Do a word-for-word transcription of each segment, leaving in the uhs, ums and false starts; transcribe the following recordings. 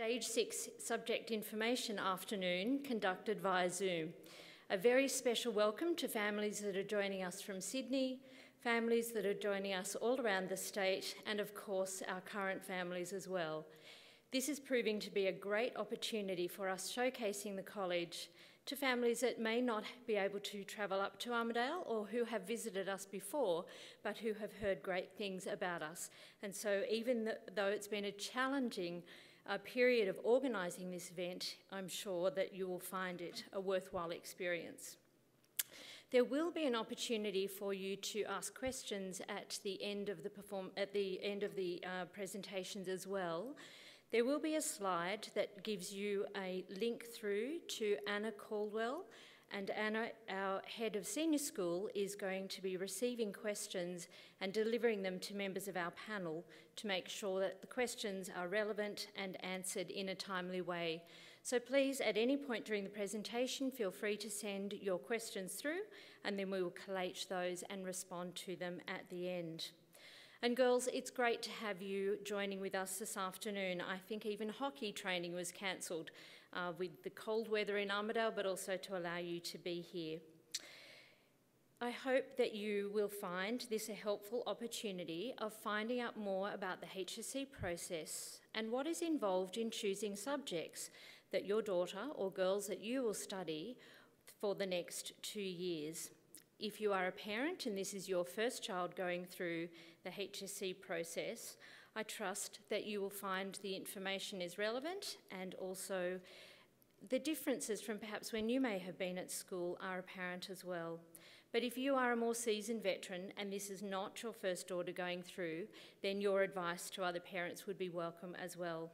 Stage six subject information afternoon conducted via Zoom. A very special welcome to families that are joining us from Sydney, families that are joining us all around the state, and of course our current families as well. This is proving to be a great opportunity for us showcasing the college to families that may not be able to travel up to Armidale or who have visited us before but who have heard great things about us. And so even th- though it's been a challenging uh, period of organising this event, I'm sure that you will find it a worthwhile experience. There will be an opportunity for you to ask questions at the end of the, perform- at the, end of the uh, presentations as well. There will be a slide that gives you a link through to Anna Caldwell, and Anna, our head of senior school, is going to be receiving questions and delivering them to members of our panel to make sure that the questions are relevant and answered in a timely way. So please, at any point during the presentation, feel free to send your questions through, and then we will collate those and respond to them at the end. And girls, it's great to have you joining with us this afternoon. I think even hockey training was cancelled uh, with the cold weather in Armidale, but also to allow you to be here. I hope that you will find this a helpful opportunity of finding out more about the H S C process and what is involved in choosing subjects that your daughter or girls that you will study for the next two years. If you are a parent and this is your first child going through the H S C process, I trust that you will find the information is relevant, and also the differences from perhaps when you may have been at school are apparent as well. But if you are a more seasoned veteran and this is not your first daughter going through, then your advice to other parents would be welcome as well.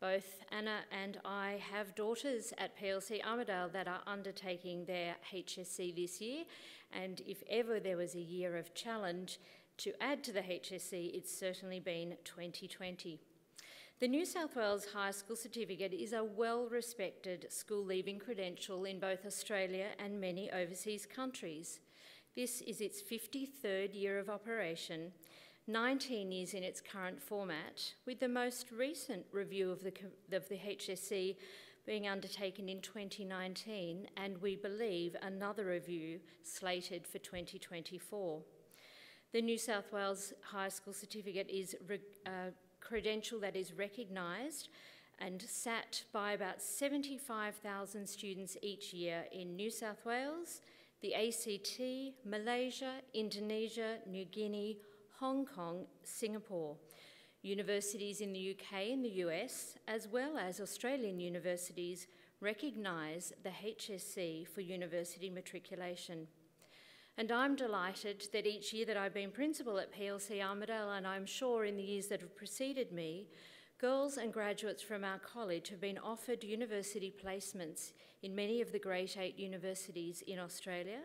Both Anna and I have daughters at P L C Armidale that are undertaking their H S C this year, and if ever there was a year of challenge to add to the H S C, it's certainly been twenty twenty. The New South Wales High School Certificate is a well-respected school leaving credential in both Australia and many overseas countries. This is its fifty-third year of operation, nineteen years in its current format, with the most recent review of the, of the H S C being undertaken in twenty nineteen, and we believe another review slated for twenty twenty-four. The New South Wales High School Certificate is a credential that is recognised and sat by about seventy-five thousand students each year in New South Wales, the A C T, Malaysia, Indonesia, New Guinea, Hong Kong, Singapore, universities in the U K and the U S, as well as Australian universities, recognise the H S C for university matriculation. And I'm delighted that each year that I've been principal at P L C Armidale, and I'm sure in the years that have preceded me, girls and graduates from our college have been offered university placements in many of the Great Eight universities in Australia.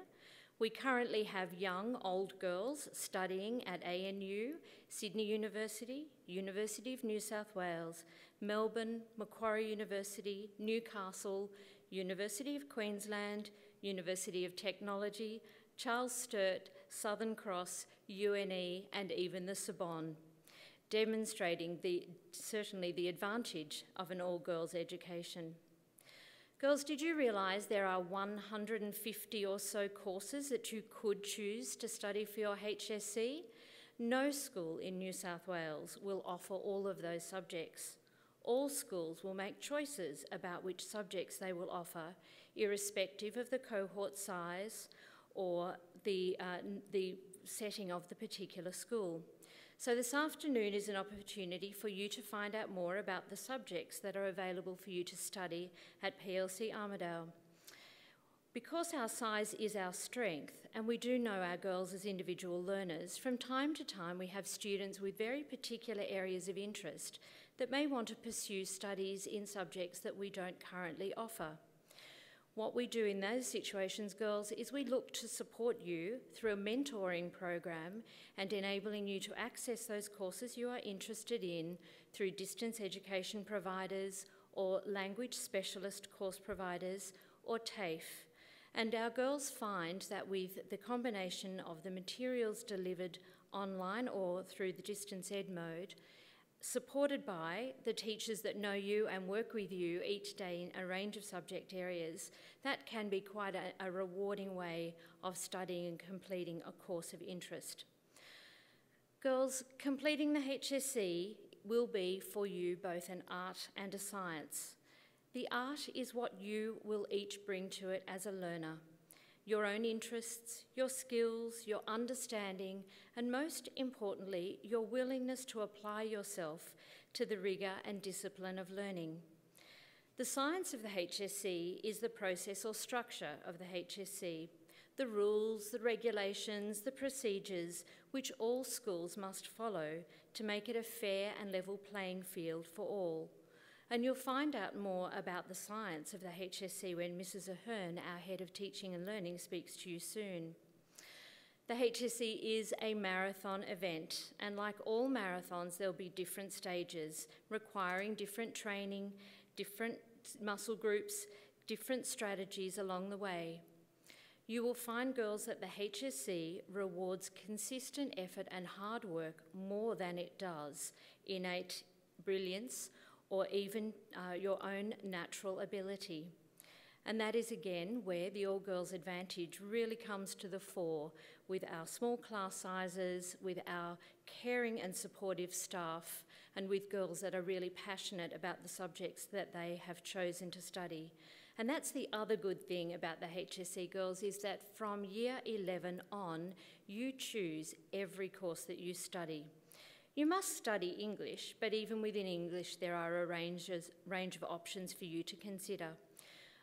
We currently have young, old girls studying at A N U, Sydney University, University of New South Wales, Melbourne, Macquarie University, Newcastle, University of Queensland, University of Technology, Charles Sturt, Southern Cross, U N E, and even the Sorbonne, demonstrating the, certainly the advantage of an all-girls education. Girls, did you realise there are one hundred fifty or so courses that you could choose to study for your H S C? No school in New South Wales will offer all of those subjects. All schools will make choices about which subjects they will offer, irrespective of the cohort size or the, uh, the setting of the particular school. So this afternoon is an opportunity for you to find out more about the subjects that are available for you to study at P L C Armidale. Because our size is our strength, and we do know our girls as individual learners, from time to time we have students with very particular areas of interest that may want to pursue studies in subjects that we don't currently offer. What we do in those situations, girls, is we look to support you through a mentoring program and enabling you to access those courses you are interested in through distance education providers or language specialist course providers or TAFE. And our girls find that with the combination of the materials delivered online or through the distance ed mode supported by the teachers that know you and work with you each day in a range of subject areas, that can be quite a, a rewarding way of studying and completing a course of interest. Girls, completing the H S C will be for you both an art and a science. The art is what you will each bring to it as a learner. Your own interests, your skills, your understanding, and most importantly, your willingness to apply yourself to the rigour and discipline of learning. The science of the H S C is the process or structure of the H S C, the rules, the regulations, the procedures, which all schools must follow to make it a fair and level playing field for all. And you'll find out more about the science of the H S C when Missus Ahern, our Head of Teaching and Learning, speaks to you soon. The H S C is a marathon event, and like all marathons, there'll be different stages, requiring different training, different muscle groups, different strategies along the way. You will find, girls, that the H S C rewards consistent effort and hard work more than it does innate brilliance, or even uh, your own natural ability. And that is again where the All Girls Advantage really comes to the fore, with our small class sizes, with our caring and supportive staff, and with girls that are really passionate about the subjects that they have chosen to study. And that's the other good thing about the H S C, girls, is that from year eleven on, you choose every course that you study. You must study English, but even within English there are a range of options for you to consider.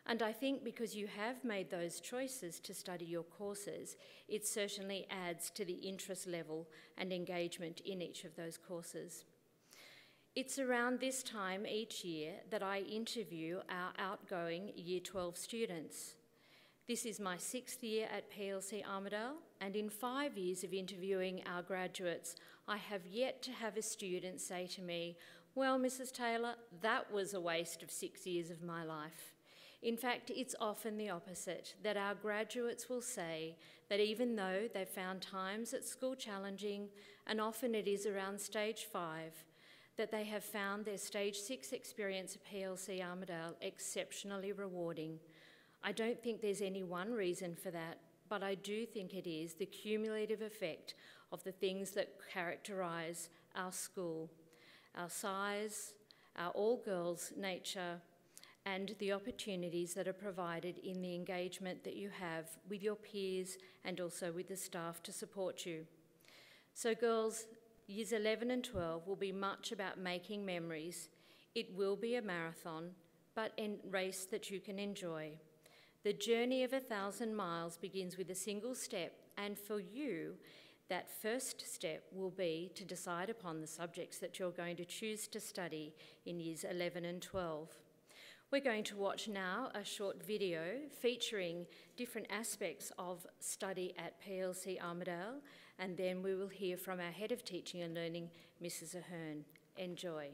And I think because you have made those choices to study your courses, it certainly adds to the interest level and engagement in each of those courses. It's around this time each year that I interview our outgoing year twelve students. This is my sixth year at P L C Armidale, and in five years of interviewing our graduates, I have yet to have a student say to me, "Well, Missus Taylor, that was a waste of six years of my life." In fact, it's often the opposite, that our graduates will say that even though they found times at school challenging, and often it is around stage five, that they have found their stage six experience at P L C Armidale exceptionally rewarding. I don't think there's any one reason for that, but I do think it is the cumulative effect of the things that characterise our school, our size, our all-girls nature, and the opportunities that are provided in the engagement that you have with your peers and also with the staff to support you. So girls, years eleven and twelve will be much about making memories. It will be a marathon, but a race that you can enjoy. The journey of a thousand miles begins with a single step, and for you, that first step will be to decide upon the subjects that you're going to choose to study in years eleven and twelve. We're going to watch now a short video featuring different aspects of study at P L C Armidale, and then we will hear from our Head of Teaching and Learning, Missus Ahern. Enjoy.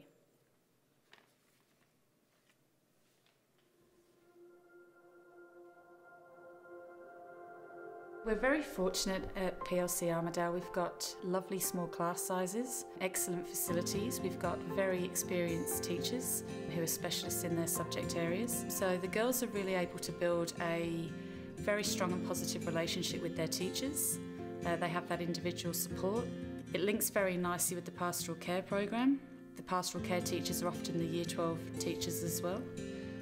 We're very fortunate at P L C Armidale. We've got lovely small class sizes, excellent facilities. We've got very experienced teachers who are specialists in their subject areas. So the girls are really able to build a very strong and positive relationship with their teachers. Uh, they have that individual support. It links very nicely with the pastoral care program. The pastoral care teachers are often the year twelve teachers as well.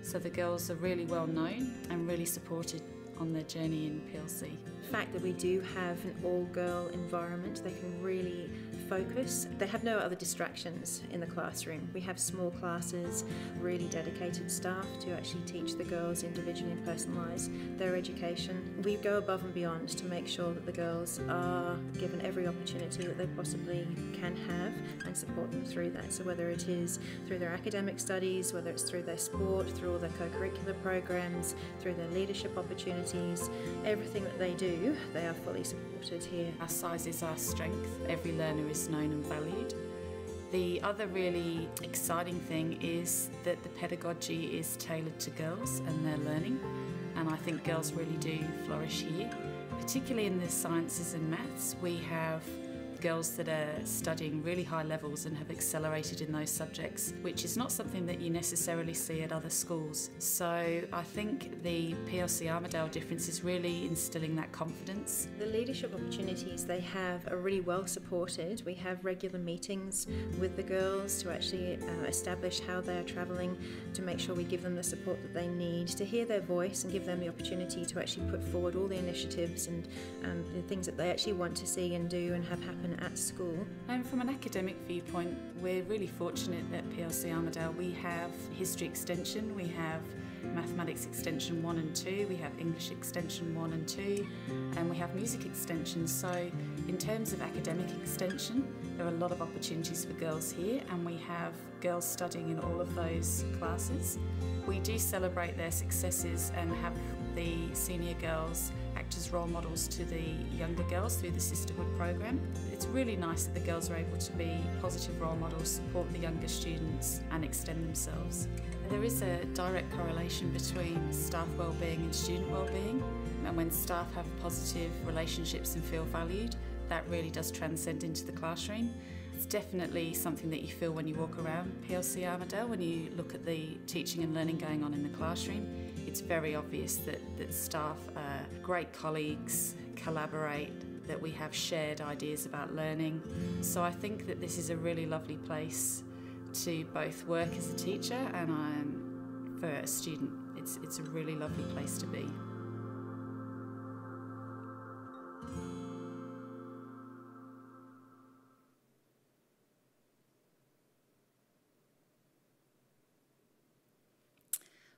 So the girls are really well known and really supported on their journey in P L C. The fact that we do have an all-girl environment, they can really focus. They have no other distractions in the classroom. We have small classes, really dedicated staff to actually teach the girls individually and personalise their education. We go above and beyond to make sure that the girls are given every opportunity that they possibly can have and support them through that. So whether it is through their academic studies, whether it's through their sport, through all their co-curricular programs, through their leadership opportunities, everything that they do, they are fully supported here. Our size is our strength. Every learner is known and valued. The other really exciting thing is that the pedagogy is tailored to girls and their learning, and I think girls really do flourish here, particularly in the sciences and maths. We have girls that are studying really high levels and have accelerated in those subjects, which is not something that you necessarily see at other schools. So I think the P L C Armidale difference is really instilling that confidence. The leadership opportunities they have are really well supported. We have regular meetings with the girls to actually uh, establish how they are travelling, to make sure we give them the support that they need, to hear their voice and give them the opportunity to actually put forward all the initiatives and um, the things that they actually want to see and do and have happen at school. And from an academic viewpoint, we're really fortunate that P L C Armidale, we have history extension, we have mathematics extension one and two, we have English extension one and two, and we have music extension. So in terms of academic extension, there are a lot of opportunities for girls here, and we have girls studying in all of those classes. We do celebrate their successes and have the senior girls act as role models to the younger girls through the sisterhood program. It's really nice that the girls are able to be positive role models, support the younger students and extend themselves. There is a direct correlation between staff wellbeing and student wellbeing, and when staff have positive relationships and feel valued, that really does transcend into the classroom. It's definitely something that you feel when you walk around P L C Armidale, when you look at the teaching and learning going on in the classroom. It's very obvious that, that staff are great colleagues, collaborate, that we have shared ideas about learning. So I think that this is a really lovely place to both work as a teacher and um, for a student. It's, it's a really lovely place to be.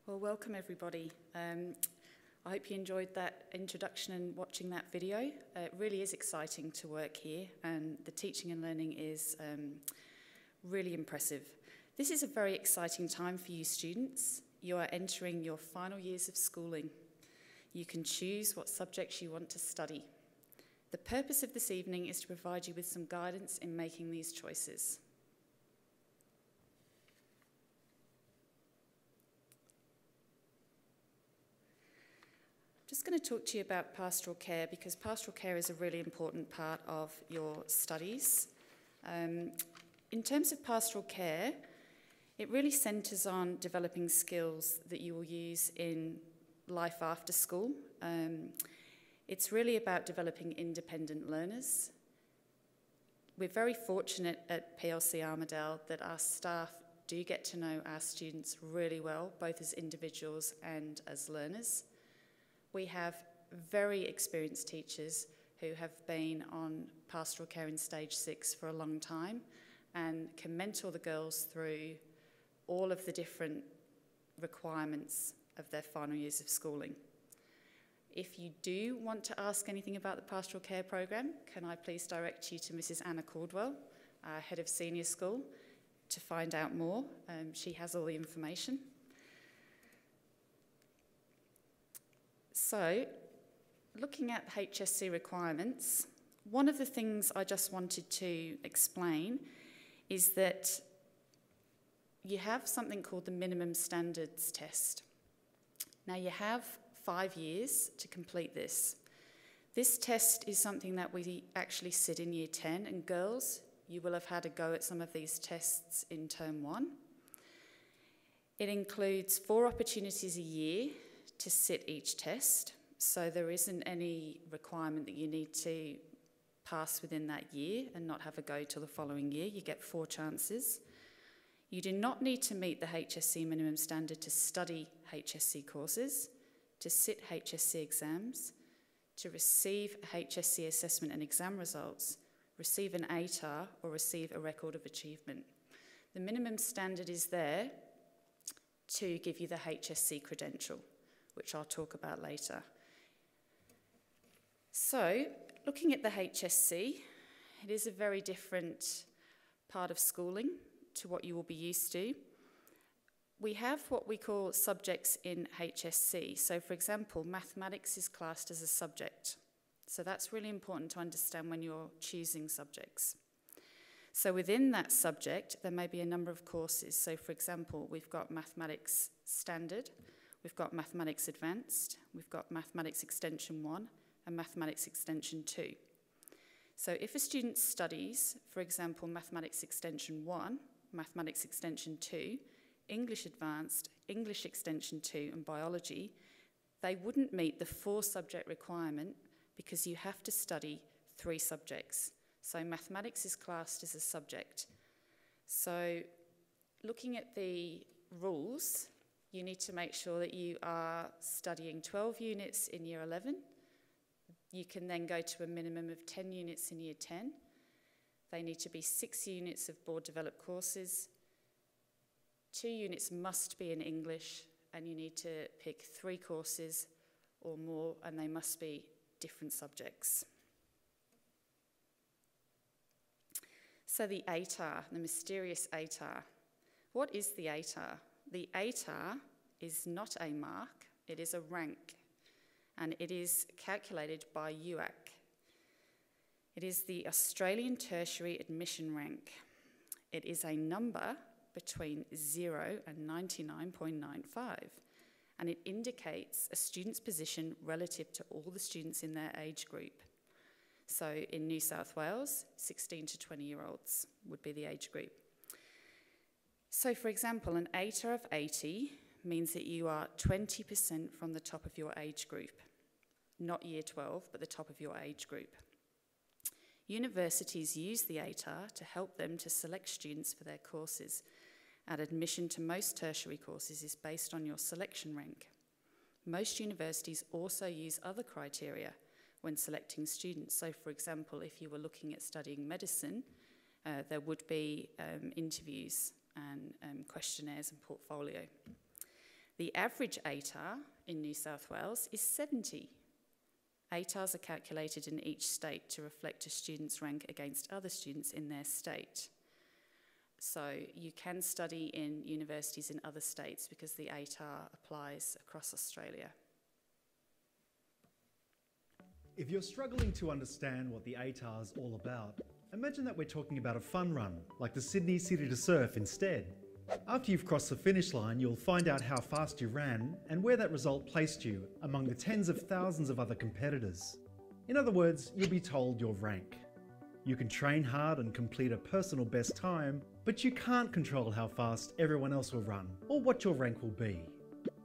Well, welcome everybody. Um, I hope you enjoyed that introduction and watching that video. Uh, it really is exciting to work here, and the teaching and learning is um, really impressive. This is a very exciting time for you students. You are entering your final years of schooling. You can choose what subjects you want to study. The purpose of this evening is to provide you with some guidance in making these choices. I'm just going to talk to you about pastoral care, because pastoral care is a really important part of your studies. Um, in terms of pastoral care, it really centres on developing skills that you will use in life after school. Um, it's really about developing independent learners. We're very fortunate at P L C Armidale that our staff do get to know our students really well, both as individuals and as learners. We have very experienced teachers who have been on pastoral care in stage six for a long time and can mentor the girls through all of the different requirements of their final years of schooling. If you do want to ask anything about the pastoral care program, can I please direct you to Missus Anna Caldwell, our head of senior school, to find out more. Um, she has all the information. So, looking at H S C requirements, one of the things I just wanted to explain is that you have something called the minimum standards test. Now, you have five years to complete this. This test is something that we actually sit in year ten, and girls, you will have had a go at some of these tests in term one. It includes four opportunities a year to sit each test, so there isn't any requirement that you need to pass within that year and not have a go till the following year. You get four chances. You do not need to meet the H S C minimum standard to study H S C courses, to sit H S C exams, to receive H S C assessment and exam results, receive an A T A R or receive a record of achievement. The minimum standard is there to give you the H S C credential, which I'll talk about later. So, looking at the H S C, it is a very different part of schooling to what you will be used to. We have what we call subjects in H S C. So, for example, mathematics is classed as a subject. So that's really important to understand when you're choosing subjects. So within that subject, there may be a number of courses. So, for example, we've got mathematics standard, we've got Mathematics Advanced, we've got Mathematics Extension one and Mathematics Extension two. So if a student studies, for example, Mathematics Extension one, Mathematics Extension two, English Advanced, English Extension two, and Biology, they wouldn't meet the four-subject requirement because you have to study three subjects. So mathematics is classed as a subject. So looking at the rules, you need to make sure that you are studying twelve units in year eleven. You can then go to a minimum of ten units in year ten. They need to be six units of board-developed courses. Two units must be in English, and you need to pick three courses or more, and they must be different subjects. So the A T A R, the mysterious A T A R. What is the A T A R? The A T A R is not a mark, it is a rank, and it is calculated by U A C. It is the Australian Tertiary Admission Rank. It is a number between zero and ninety-nine point nine five, and it indicates a student's position relative to all the students in their age group. So in New South Wales, sixteen to twenty year olds would be the age group. So for example, an A T A R of eighty means that you are twenty percent from the top of your age group. Not year twelve, but the top of your age group. Universities use the A T A R to help them to select students for their courses, and admission to most tertiary courses is based on your selection rank. Most universities also use other criteria when selecting students. So for example, if you were looking at studying medicine, uh, there would be um, interviews and um, questionnaires and portfolio. The average A T A R in New South Wales is seventy. A T A Rs are calculated in each state to reflect a student's rank against other students in their state. So you can study in universities in other states because the A T A R applies across Australia. If you're struggling to understand what the A T A R is all about, imagine that we're talking about a fun run, like the Sydney City to Surf instead. After you've crossed the finish line, you'll find out how fast you ran and where that result placed you among the tens of thousands of other competitors. In other words, you'll be told your rank. You can train hard and complete a personal best time, but you can't control how fast everyone else will run or what your rank will be.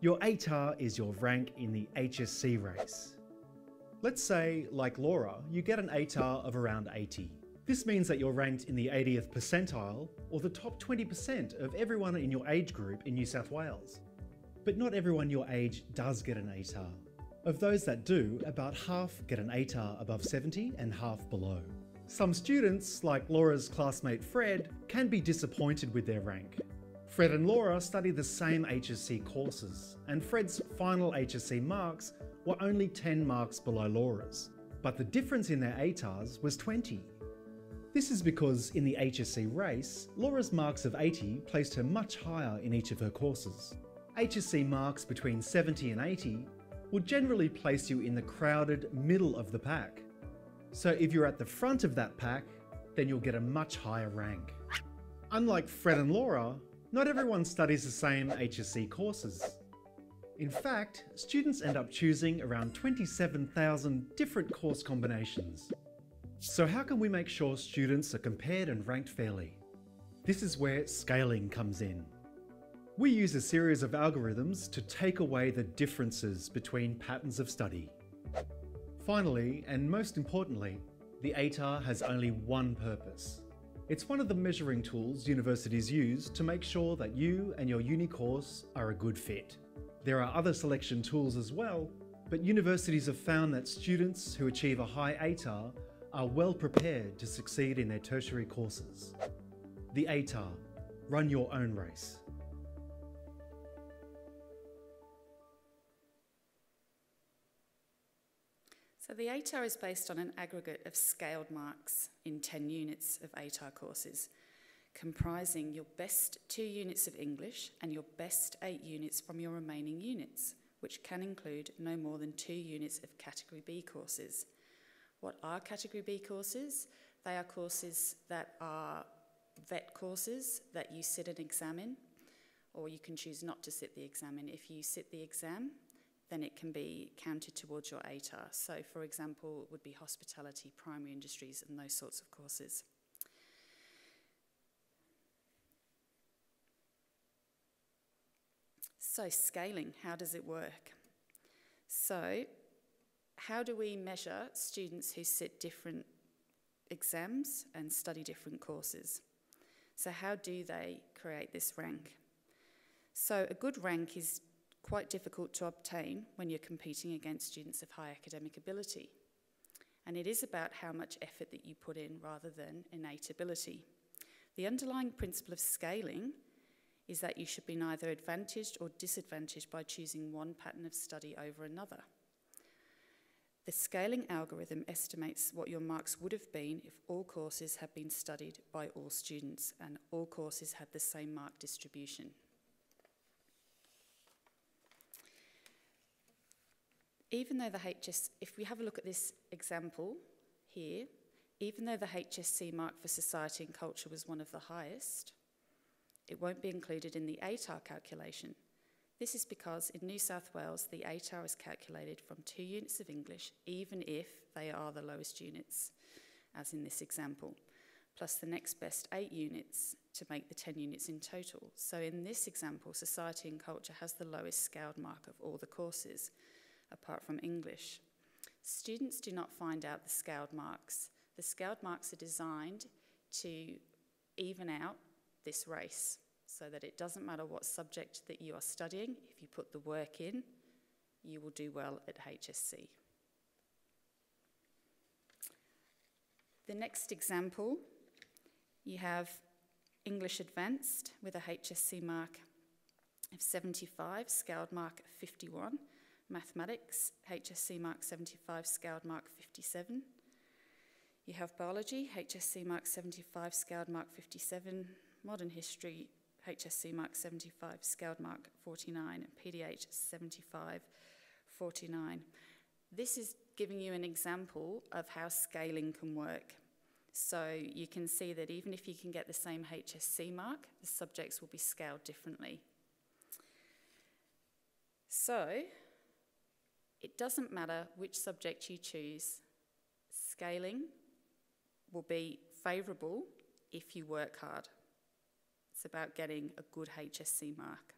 Your A T A R is your rank in the H S C race. Let's say, like Laura, you get an A T A R of around eighty. This means that you're ranked in the eightieth percentile, or the top twenty percent of everyone in your age group in New South Wales. But not everyone your age does get an A T A R. Of those that do, about half get an A T A R above seventy and half below. Some students, like Laura's classmate Fred, can be disappointed with their rank. Fred and Laura study the same H S C courses, and Fred's final H S C marks were only ten marks below Laura's, but the difference in their A T A Rs was twenty. This is because in the H S C race, Laura's marks of eighty placed her much higher in each of her courses. H S C marks between seventy and eighty will generally place you in the crowded middle of the pack. So if you're at the front of that pack, then you'll get a much higher rank. Unlike Fred and Laura, not everyone studies the same H S C courses. In fact, students end up choosing around twenty-seven thousand different course combinations. So how can we make sure students are compared and ranked fairly? This is where scaling comes in. We use a series of algorithms to take away the differences between patterns of study. Finally, and most importantly, the A T A R has only one purpose. It's one of the measuring tools universities use to make sure that you and your uni course are a good fit. There are other selection tools as well, but universities have found that students who achieve a high A T A R are well prepared to succeed in their tertiary courses. The A T A R, run your own race. So the A T A R is based on an aggregate of scaled marks in ten units of A T A R courses, comprising your best two units of English and your best eight units from your remaining units, which can include no more than two units of Category B courses. What are Category B courses? They are courses that are V E T courses that you sit an exam in, or you can choose not to sit the exam in. If you sit the exam, then it can be counted towards your A T A R. So, for example, it would be hospitality, primary industries, and those sorts of courses. So, scaling, how does it work? So, how do we measure students who sit different exams and study different courses? So, how do they create this rank? So, a good rank is quite difficult to obtain when you're competing against students of high academic ability. And it is about how much effort that you put in rather than innate ability. The underlying principle of scaling is that you should be neither advantaged or disadvantaged by choosing one pattern of study over another. The scaling algorithm estimates what your marks would have been if all courses had been studied by all students and all courses had the same mark distribution. Even though the H S C, if we have a look at this example here, even though the H S C mark for society and culture was one of the highest, it won't be included in the A T A R calculation. This is because in New South Wales, the A T A R is calculated from two units of English, even if they are the lowest units, as in this example, plus the next best eight units to make the ten units in total. So in this example, society and culture has the lowest scaled mark of all the courses, apart from English. Students do not find out the scaled marks. The scaled marks are designed to even out this race so that it doesn't matter what subject that you are studying, if you put the work in, you will do well at H S C. The next example, you have English Advanced with a H S C mark of seventy-five, scaled mark of fifty-one, Mathematics, H S C mark seventy-five, scaled mark fifty-seven. You have biology, H S C mark seventy-five, scaled mark fifty-seven. Modern history, H S C mark seventy-five, scaled mark forty-nine. And P D H seventy-five, forty-nine. This is giving you an example of how scaling can work. So you can see that even if you can get the same H S C mark, the subjects will be scaled differently. So, it doesn't matter which subject you choose. Scaling will be favourable if you work hard. It's about getting a good H S C mark.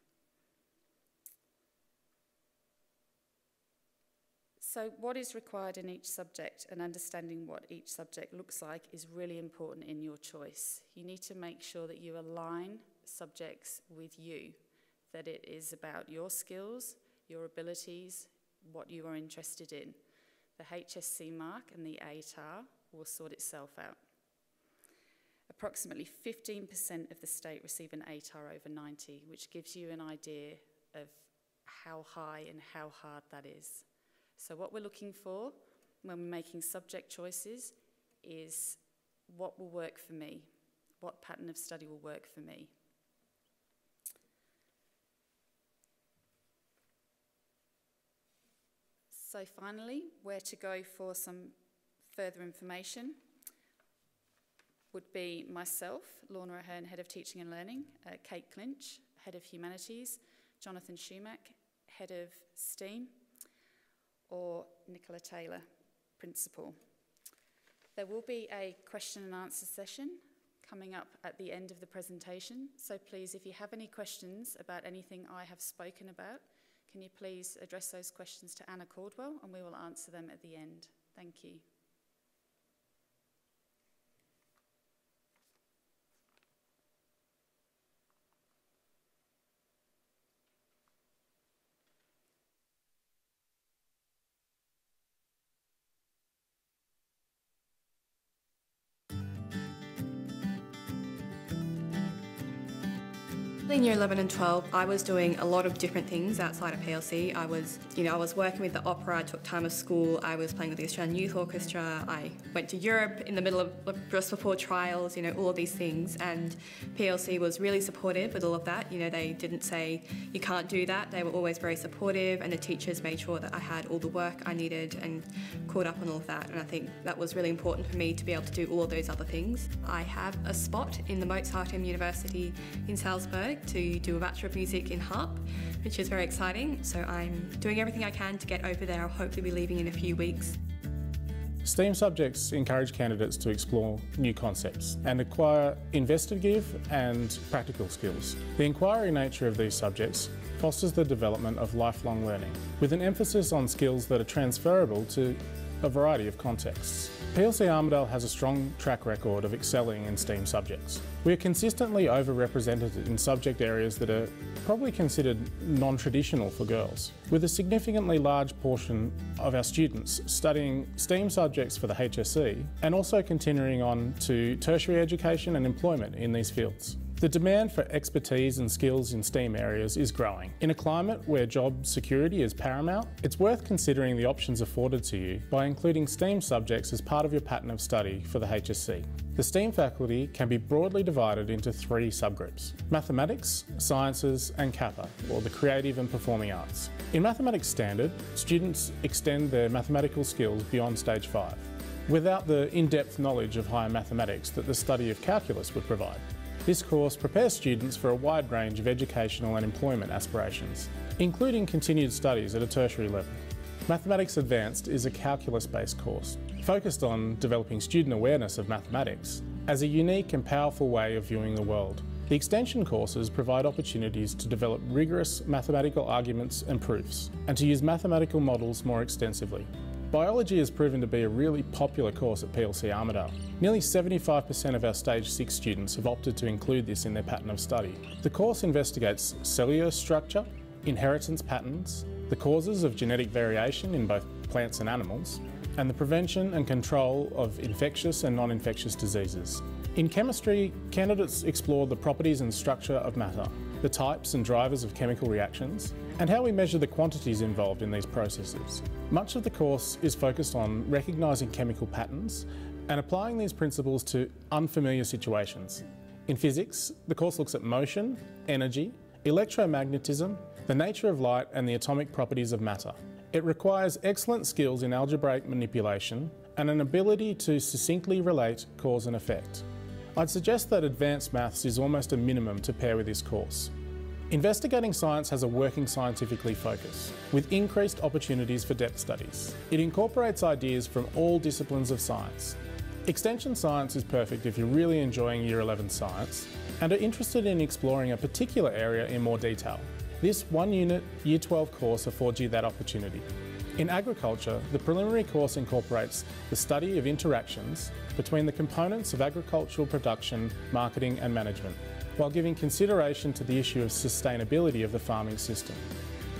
So what is required in each subject and understanding what each subject looks like is really important in your choice. You need to make sure that you align subjects with you, that it is about your skills, your abilities, what you are interested in. The H S C mark and the A T A R will sort itself out. Approximately fifteen percent of the state receive an A T A R over ninety, which gives you an idea of how high and how hard that is. So what we're looking for when we're making subject choices is what will work for me, what pattern of study will work for me. So finally, where to go for some further information would be myself, Lorna Ahern, Head of Teaching and Learning, uh, Kate Clinch, Head of Humanities, Jonathon Shumack, Head of STEAM, or Nicola Taylor, Principal. There will be a question and answer session coming up at the end of the presentation. So please, if you have any questions about anything I have spoken about, can you please address those questions to Anna Caldwell, and we will answer them at the end. Thank you. In year eleven and twelve, I was doing a lot of different things outside of P L C. I was, you know, I was working with the opera, I took time off school, I was playing with the Australian Youth Orchestra, I went to Europe in the middle of, just before trials, you know, all of these things, and P L C was really supportive with all of that. You know, they didn't say, you can't do that, they were always very supportive, and the teachers made sure that I had all the work I needed and caught up on all of that, and I think that was really important for me to be able to do all of those other things. I have a spot in the Mozarteum University in Salzburg, get to do a Bachelor of Music in harp, which is very exciting. So I'm doing everything I can to get over there. I'll hopefully be leaving in a few weeks. STEAM subjects encourage candidates to explore new concepts and acquire investigative and practical skills. The inquiry nature of these subjects fosters the development of lifelong learning, with an emphasis on skills that are transferable to a variety of contexts. P L C Armidale has a strong track record of excelling in STEAM subjects. We are consistently overrepresented in subject areas that are probably considered non-traditional for girls, with a significantly large portion of our students studying STEAM subjects for the H S C and also continuing on to tertiary education and employment in these fields. The demand for expertise and skills in STEAM areas is growing. In a climate where job security is paramount, it's worth considering the options afforded to you by including STEAM subjects as part of your pattern of study for the H S C. The STEAM faculty can be broadly divided into three subgroups: mathematics, sciences and CAPA, or the creative and performing arts. In mathematics standard, students extend their mathematical skills beyond stage five, without the in-depth knowledge of higher mathematics that the study of calculus would provide. This course prepares students for a wide range of educational and employment aspirations, including continued studies at a tertiary level. Mathematics Advanced is a calculus-based course, focused on developing student awareness of mathematics as a unique and powerful way of viewing the world. The extension courses provide opportunities to develop rigorous mathematical arguments and proofs, and to use mathematical models more extensively. Biology has proven to be a really popular course at P L C Armidale. Nearly seventy-five percent of our Stage six students have opted to include this in their pattern of study. The course investigates cellular structure, inheritance patterns, the causes of genetic variation in both plants and animals, and the prevention and control of infectious and non-infectious diseases. In chemistry, candidates explore the properties and structure of matter, the types and drivers of chemical reactions, and how we measure the quantities involved in these processes. Much of the course is focused on recognising chemical patterns and applying these principles to unfamiliar situations. In physics, the course looks at motion, energy, electromagnetism, the nature of light and the atomic properties of matter. It requires excellent skills in algebraic manipulation and an ability to succinctly relate cause and effect. I'd suggest that advanced maths is almost a minimum to pair with this course. Investigating Science has a working scientifically focus, with increased opportunities for depth studies. It incorporates ideas from all disciplines of science. Extension Science is perfect if you're really enjoying Year eleven Science and are interested in exploring a particular area in more detail. This one-unit Year twelve course affords you that opportunity. In agriculture, the preliminary course incorporates the study of interactions between the components of agricultural production, marketing and management, while giving consideration to the issue of sustainability of the farming system.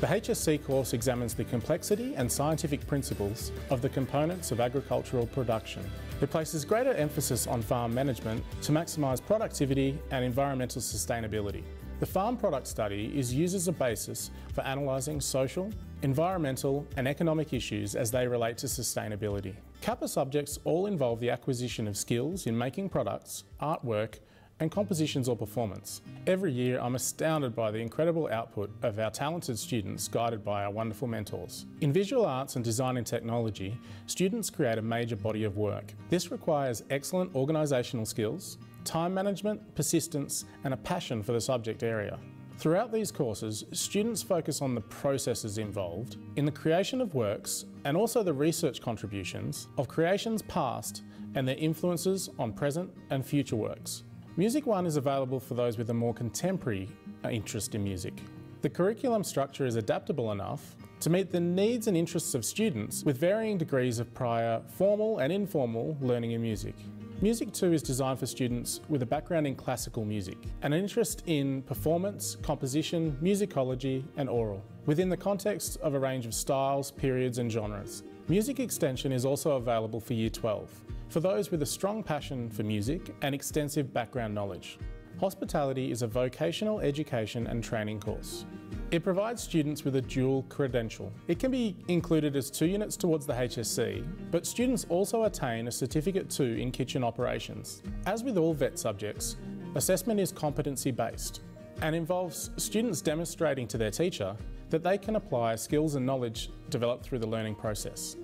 The H S C course examines the complexity and scientific principles of the components of agricultural production. It places greater emphasis on farm management to maximise productivity and environmental sustainability. The farm product study is used as a basis for analysing social, environmental and economic issues as they relate to sustainability. CAPA subjects all involve the acquisition of skills in making products, artwork, and compositions or performance. Every year I'm astounded by the incredible output of our talented students guided by our wonderful mentors. In visual arts and design and technology, students create a major body of work. This requires excellent organisational skills, time management, persistence and a passion for the subject area. Throughout these courses, students focus on the processes involved in the creation of works and also the research contributions of creations past and their influences on present and future works. Music one is available for those with a more contemporary interest in music. The curriculum structure is adaptable enough to meet the needs and interests of students with varying degrees of prior formal and informal learning in music. Music two is designed for students with a background in classical music and an interest in performance, composition, musicology and oral, within the context of a range of styles, periods and genres. Music Extension is also available for Year twelve. For those with a strong passion for music and extensive background knowledge. Hospitality is a vocational education and training course. It provides students with a dual credential. It can be included as two units towards the H S C, but students also attain a Certificate two in kitchen operations. As with all V E T subjects, assessment is competency-based and involves students demonstrating to their teacher that they can apply skills and knowledge developed through the learning process.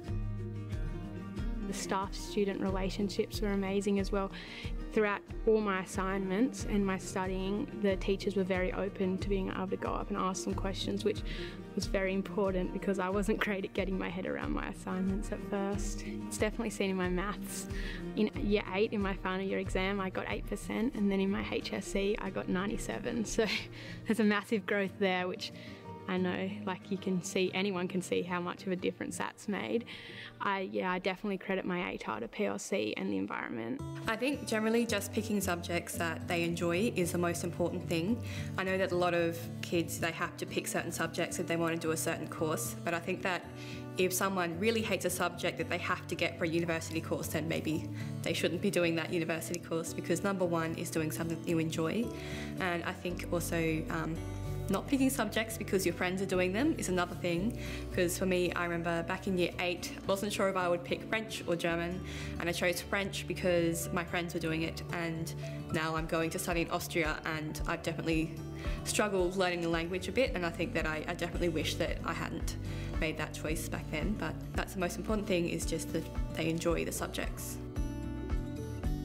The staff-student relationships were amazing as well. Throughout all my assignments and my studying, the teachers were very open to being able to go up and ask some questions, which was very important because I wasn't great at getting my head around my assignments at first. It's definitely seen in my maths. In year eight, in my final year exam, I got eight percent, and then in my H S C, I got ninety-seven. So there's a massive growth there, which I know, like, you can see, anyone can see how much of a difference that's made. I, yeah, I definitely credit my A T A R to P L C and the environment. I think generally just picking subjects that they enjoy is the most important thing. I know that a lot of kids, they have to pick certain subjects if they want to do a certain course, but I think that if someone really hates a subject that they have to get for a university course, then maybe they shouldn't be doing that university course, because number one is doing something that you enjoy. And I think also, um, not picking subjects because your friends are doing them is another thing, because for me, I remember back in year eight, I wasn't sure if I would pick French or German, and I chose French because my friends were doing it, and now I'm going to study in Austria, and I've definitely struggled learning the language a bit, and I think that I, I definitely wish that I hadn't made that choice back then, but that's the most important thing, is just that they enjoy the subjects.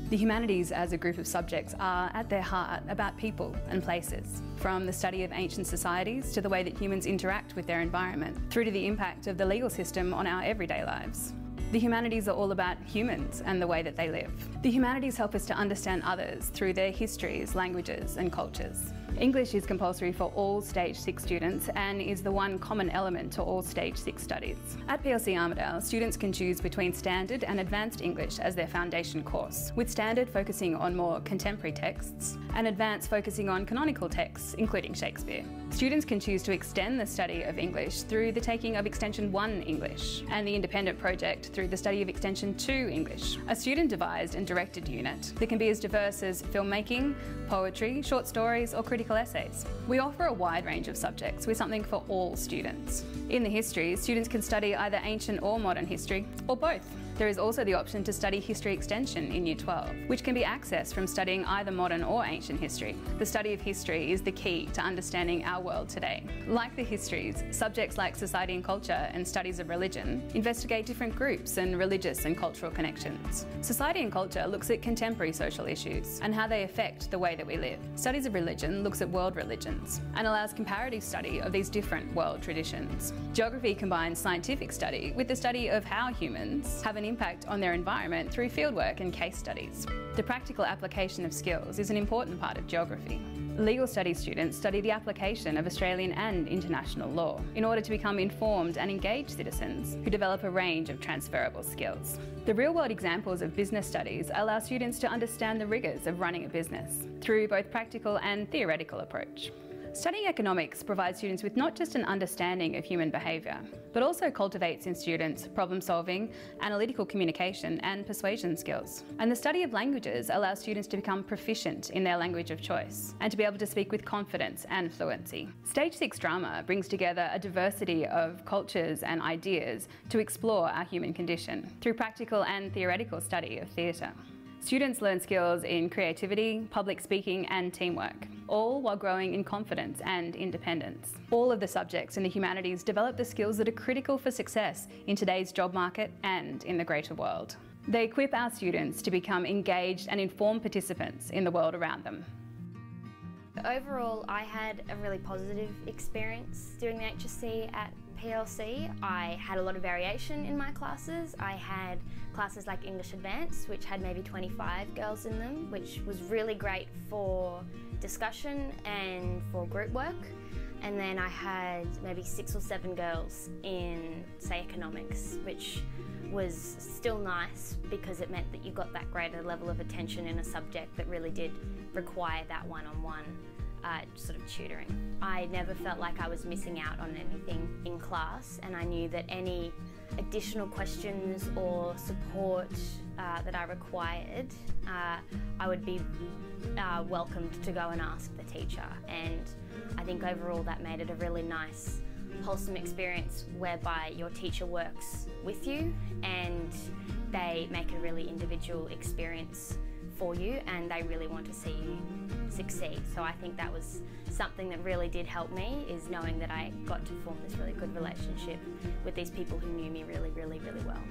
The humanities as a group of subjects are, at their heart, about people and places. From the study of ancient societies to the way that humans interact with their environment, through to the impact of the legal system on our everyday lives. The humanities are all about humans and the way that they live. The humanities help us to understand others through their histories, languages and cultures. English is compulsory for all Stage six students and is the one common element to all Stage six studies. At P L C Armidale, students can choose between Standard and Advanced English as their foundation course, with Standard focusing on more contemporary texts and Advanced focusing on canonical texts, including Shakespeare. Students can choose to extend the study of English through the taking of Extension one English and the Independent Project through the study of Extension two English, a student-devised and directed unit that can be as diverse as filmmaking, poetry, short stories or critical essays. We offer a wide range of subjects with something for all students. In the history, students can study either ancient or modern history, or both. There is also the option to study History Extension in Year twelve, which can be accessed from studying either modern or ancient history. The study of history is the key to understanding our world today. Like the histories, subjects like Society and Culture and Studies of Religion investigate different groups and religious and cultural connections. Society and Culture looks at contemporary social issues and how they affect the way that we live. Studies of Religion looks at world religions and allows comparative study of these different world traditions. Geography combines scientific study with the study of how humans have an impact on their environment through fieldwork and case studies. The practical application of skills is an important part of geography. Legal studies students study the application of Australian and international law in order to become informed and engaged citizens who develop a range of transferable skills. The real-world examples of business studies allow students to understand the rigours of running a business through both practical and theoretical approach. Studying economics provides students with not just an understanding of human behaviour, but also cultivates in students problem solving, analytical communication and persuasion skills. And the study of languages allows students to become proficient in their language of choice and to be able to speak with confidence and fluency. Stage six drama brings together a diversity of cultures and ideas to explore our human condition through practical and theoretical study of theatre. Students learn skills in creativity, public speaking and teamwork, all while growing in confidence and independence. All of the subjects in the humanities develop the skills that are critical for success in today's job market and in the greater world. They equip our students to become engaged and informed participants in the world around them. Overall, I had a really positive experience doing the H S C at P L C. I had a lot of variation in my classes. I had classes like English Advanced, which had maybe twenty-five girls in them, which was really great for discussion and for group work. And then I had maybe six or seven girls in, say, economics, which was still nice because it meant that you got that greater level of attention in a subject that really did require that one-on-one Uh, sort of tutoring. I never felt like I was missing out on anything in class, and I knew that any additional questions or support uh, that I required, uh, I would be uh, welcomed to go and ask the teacher. And I think overall that made it a really nice, wholesome experience whereby your teacher works with you and they make a really individual experience for you, and they really want to see you succeed. So I think that was something that really did help me, is knowing that I got to form this really good relationship with these people who knew me really, really, really well.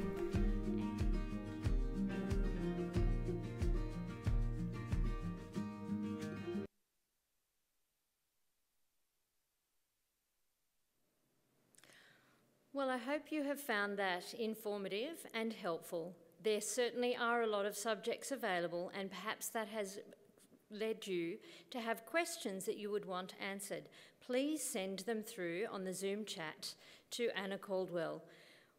Well, I hope you have found that informative and helpful. There certainly are a lot of subjects available, and perhaps that has led you to have questions that you would want answered. Please send them through on the Zoom chat to Anna Caldwell.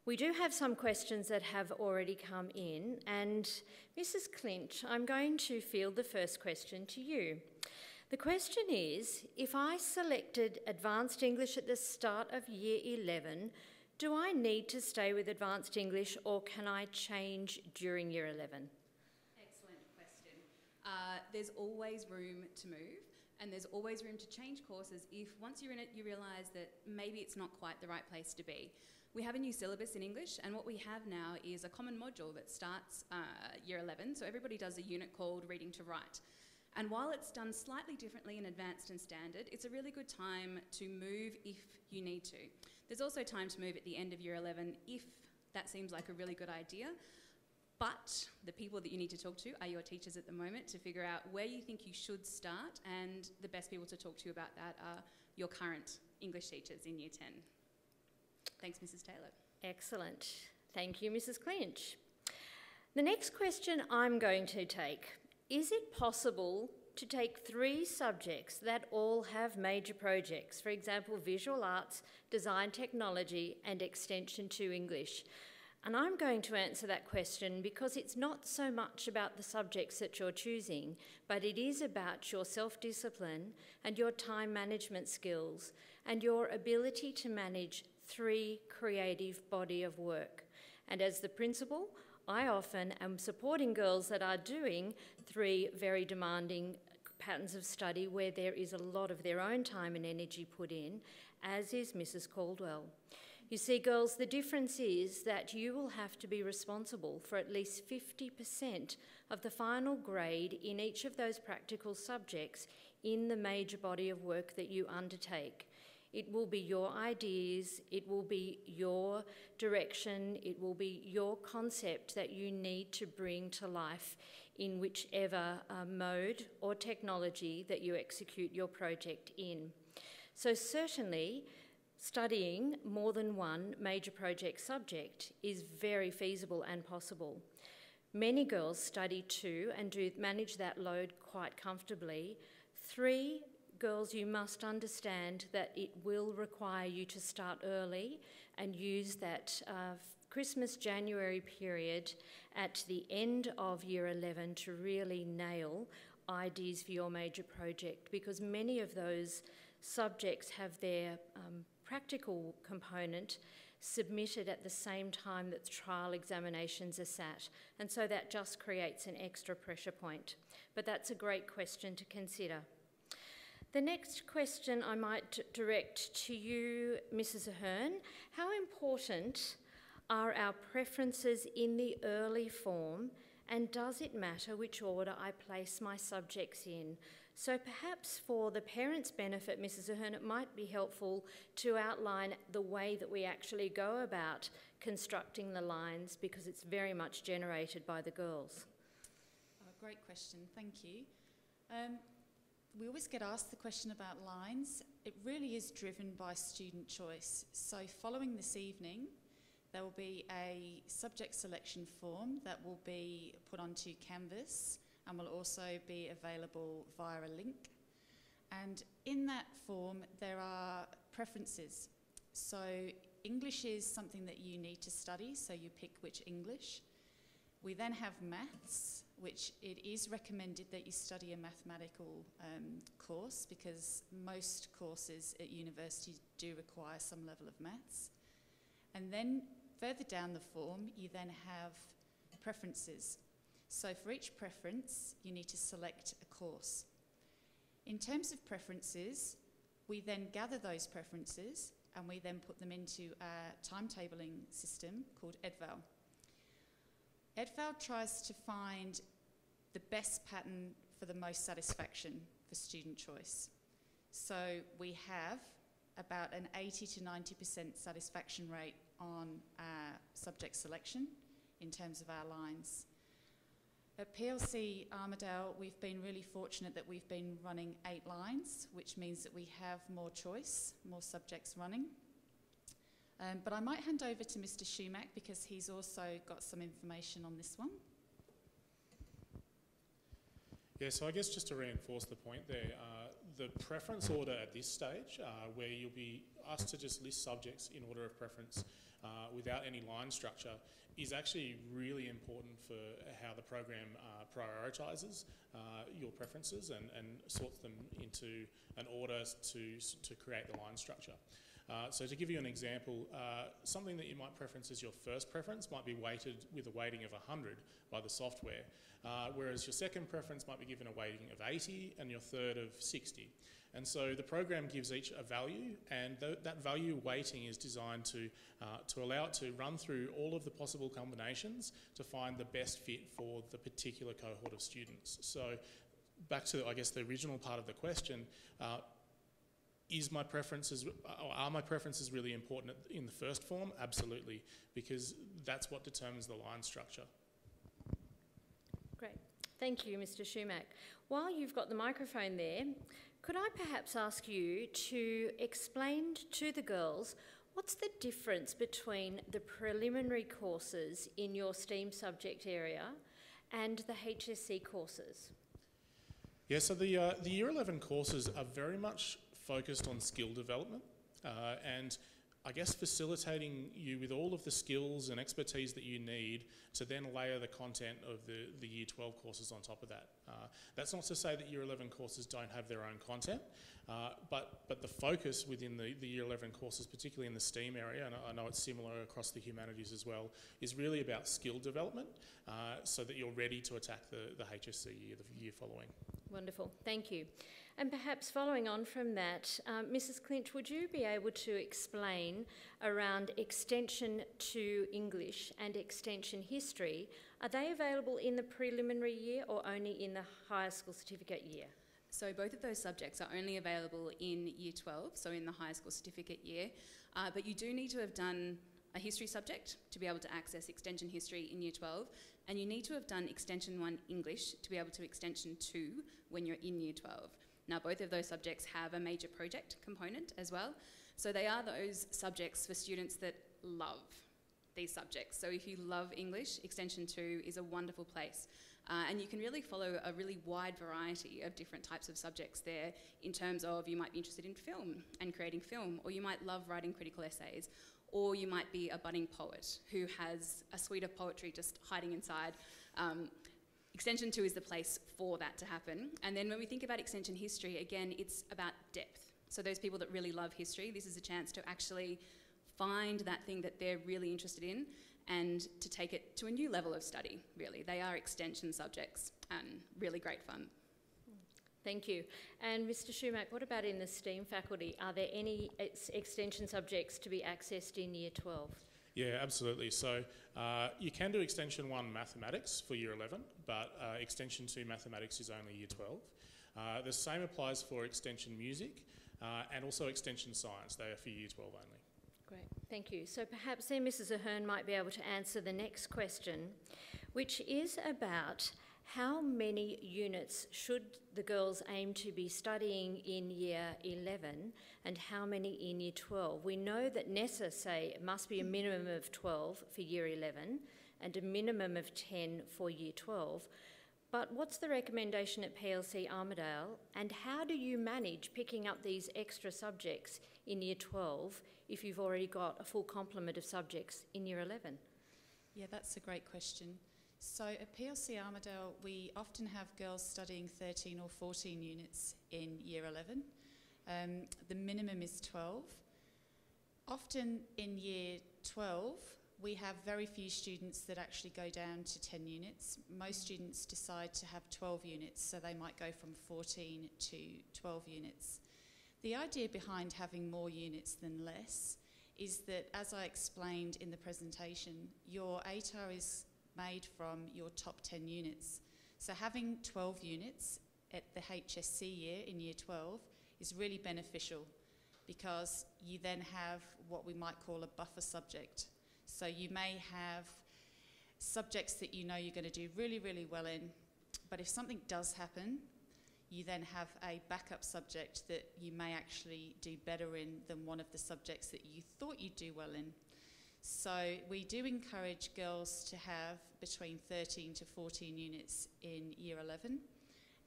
We do have some questions that have already come in, and Missus Clinch, I'm going to field the first question to you. The question is, if I selected Advanced English at the start of Year eleven, do I need to stay with Advanced English or can I change during Year eleven? Excellent question. Uh, there's always room to move. And there's always room to change courses if once you're in it you realise that maybe it's not quite the right place to be. We have a new syllabus in English, and what we have now is a common module that starts uh, Year eleven, so everybody does a unit called Reading to Write. And while it's done slightly differently in Advanced and Standard, it's a really good time to move if you need to. There's also time to move at the end of Year eleven if that seems like a really good idea. But the people that you need to talk to are your teachers at the moment to figure out where you think you should start, and the best people to talk to about that are your current English teachers in Year ten. Thanks, Missus Taylor. Excellent. Thank you, Missus Clinch. The next question I'm going to take, is it possible to take three subjects that all have major projects, for example, visual arts, design technology, and extension to English? And I'm going to answer that question because it's not so much about the subjects that you're choosing, but it is about your self-discipline and your time management skills and your ability to manage three creative body of work. And as the principal, I often am supporting girls that are doing three very demanding patterns of study where there is a lot of their own time and energy put in, as is Missus Caldwell. You see, girls, the difference is that you will have to be responsible for at least fifty percent of the final grade in each of those practical subjects in the major body of work that you undertake. It will be your ideas, it will be your direction, it will be your concept that you need to bring to life in whichever uh, mode or technology that you execute your project in. So certainly, studying more than one major project subject is very feasible and possible. Many girls study two and do manage that load quite comfortably. Three, girls, you must understand that it will require you to start early and use that uh, Christmas, January period at the end of Year eleven to really nail ideas for your major project, because many of those subjects have their um, practical component submitted at the same time that trial examinations are sat, and so that just creates an extra pressure point. But that's a great question to consider. The next question I might direct to you, Missus Ahern. How important are our preferences in the early form, and does it matter which order I place my subjects in? So perhaps for the parents' benefit, Missus Ahern, it might be helpful to outline the way that we actually go about constructing the lines, because it's very much generated by the girls. Oh, great question, thank you. Um, we always get asked the question about lines. It really is driven by student choice. So following this evening, there will be a subject selection form that will be put onto Canvas and will also be available via a link. And in that form, there are preferences. So English is something that you need to study, so you pick which English. We then have maths, which it is recommended that you study a mathematical um, course, because most courses at university do require some level of maths. And then further down the form, you then have preferences. So for each preference, you need to select a course. In terms of preferences, we then gather those preferences and we then put them into our timetabling system called Edval. Edval tries to find the best pattern for the most satisfaction for student choice. So we have about an eighty to ninety percent satisfaction rate on our subject selection in terms of our lines. At P L C Armidale, we've been really fortunate that we've been running eight lines, which means that we have more choice, more subjects running. Uh, Um, but I might hand over to Mister Shumack because he's also got some information on this one. Yeah, so I guess just to reinforce the point there, uh, the preference order at this stage, uh, where you'll be asked to just list subjects in order of preference uh, without any line structure, is actually really important for how the program uh, prioritises uh, your preferences and, and sorts them into an order to, to create the line structure. Uh, so to give you an example, uh, something that you might preference as your first preference might be weighted with a weighting of one hundred by the software, uh, whereas your second preference might be given a weighting of eighty and your third of sixty. And so the program gives each a value, and th that value weighting is designed to, uh, to allow it to run through all of the possible combinations to find the best fit for the particular cohort of students. So back to, I guess, the original part of the question, uh, Is my preferences, are my preferences really important in the first form? Absolutely, because that's what determines the line structure. Great. Thank you, Mister Shumack. While you've got the microphone there, could I perhaps ask you to explain to the girls what's the difference between the preliminary courses in your STEAM subject area and the H S C courses? Yeah, so the, uh, the Year eleven courses are very much focused on skill development uh, and I guess facilitating you with all of the skills and expertise that you need to then layer the content of the, the Year twelve courses on top of that. Uh, that's not to say that Year eleven courses don't have their own content, uh, but, but the focus within the, the Year eleven courses, particularly in the STEAM area, and I know it's similar across the humanities as well, is really about skill development uh, so that you're ready to attack the, the H S C year, the year following. Wonderful, thank you. And perhaps following on from that, um, Missus Clinch, would you be able to explain around extension to English and extension history? Are they available in the preliminary year or only in the higher school certificate year? So both of those subjects are only available in Year twelve, so in the higher school certificate year, uh, but you do need to have done a history subject to be able to access extension history in Year twelve, and you need to have done Extension one English to be able to Extension two when you're in Year twelve. Now, both of those subjects have a major project component as well. So they are those subjects for students that love these subjects. So if you love English, Extension two is a wonderful place. Uh, and you can really follow a really wide variety of different types of subjects there in terms of you might be interested in film and creating film, or you might love writing critical essays, or you might be a budding poet who has a suite of poetry just hiding inside. Um, Extension two is the place for that to happen. And then when we think about extension history, again, it's about depth. So those people that really love history, this is a chance to actually find that thing that they're really interested in and to take it to a new level of study, really. They are extension subjects and really great fun. Thank you. And Mister Shumack, what about in the STEAM faculty? Are there any ex extension subjects to be accessed in Year twelve? Yeah, absolutely. So uh, you can do Extension one Mathematics for Year eleven, but uh, Extension two Mathematics is only Year twelve. Uh, the same applies for Extension Music uh, and also Extension Science. They are for Year twelve only. Great, thank you. So perhaps then Missus Ahern might be able to answer the next question, which is about how many units should the girls aim to be studying in Year eleven and how many in Year twelve? We know that NESA say it must be a minimum of twelve for Year eleven and a minimum of ten for Year twelve. But what's the recommendation at P L C Armidale, and how do you manage picking up these extra subjects in Year twelve if you've already got a full complement of subjects in Year eleven? Yeah, that's a great question. So at P L C Armidale, we often have girls studying thirteen or fourteen units in Year eleven. Um, the minimum is twelve. Often in Year twelve, we have very few students that actually go down to ten units. Most students decide to have twelve units, so they might go from fourteen to twelve units. The idea behind having more units than less is that, as I explained in the presentation, your A T A R is made from your top ten units. So having twelve units at the H S C year in Year twelve is really beneficial because you then have what we might call a buffer subject. So you may have subjects that you know you're going to do really, really well in, but if something does happen, you then have a backup subject that you may actually do better in than one of the subjects that you thought you'd do well in. So we do encourage girls to have between thirteen to fourteen units in year eleven,